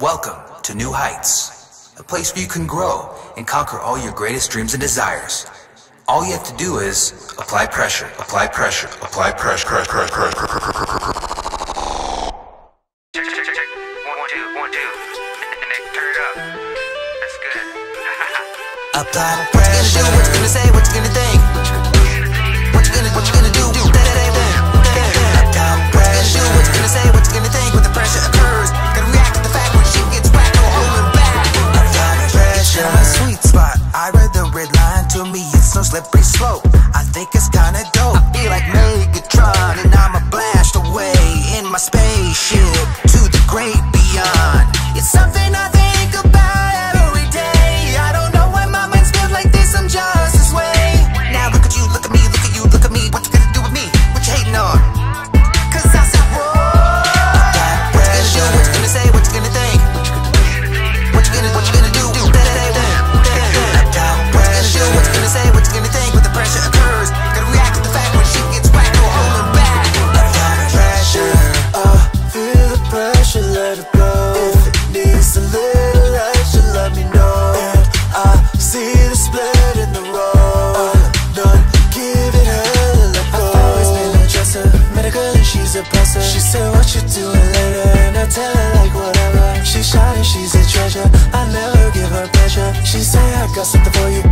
Welcome to New Heights, a place where you can grow and conquer all your greatest dreams and desires. All you have to do is apply pressure, apply pressure, apply pressure, check, check, check, check. One, two, turn it up. That's good. Apply pressure. What you gonna do? What you gonna say? What you gonna think? What you gonna do? Apply pressure. What you gonna say? What you gonna think? When the pressure occurs, gotta react to the fact when shit gets whacked, don't hold it back. Apply pressure. My sweet spot. I read the red line. To me, it's no slippery slope. I think it's kinda dope. I feel like Megatron, and I'm a blast away in my spaceship to the great beyond. It's something I think about every day. I don't know why my mind's built like this. I'm just this way. Now look at you, look at me, look at you, look at me. What you gonna do with me? What you hating on? Cause I said, whoa. Apply pressure. What you gonna say? What you gonna think? What you gonna do? What you gonna say, what you gonna think when the pressure occurs? Gotta react to the fact when shit gets whacked, don't hold it back. Apply pressure, feel the pressure, let it blow. If it needs a little extra, let me know. And I see the split in the road, none give it hell and let go. I've always been a dresser, met a girl and she's a presser. She said what you doing later, and I tell her like whatever. She's shy and she's a treasure, I never give her pleasure. She say I got something for you,